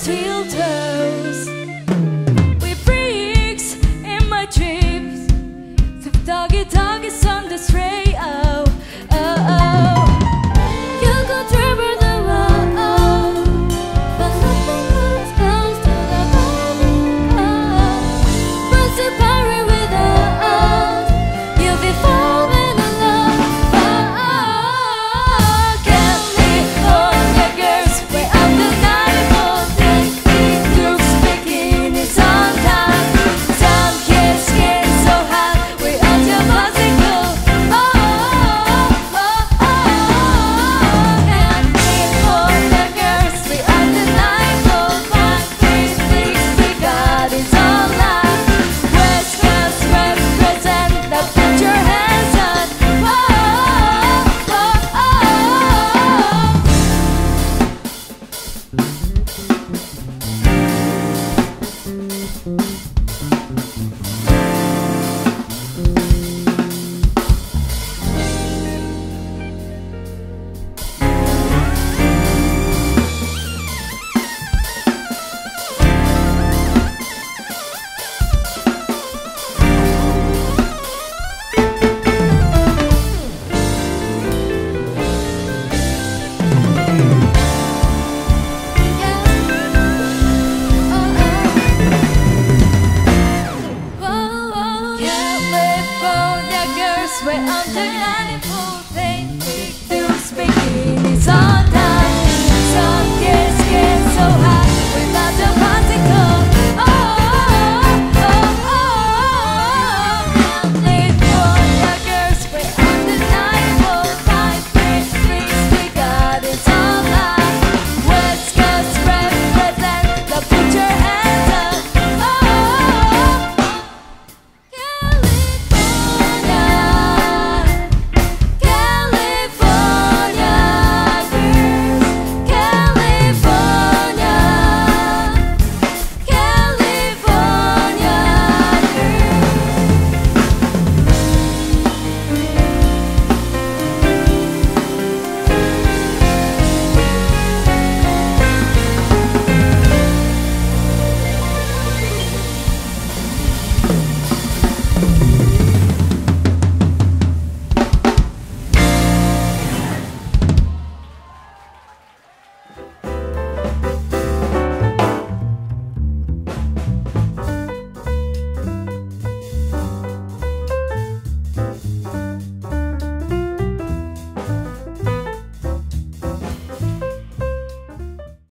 his heel toes.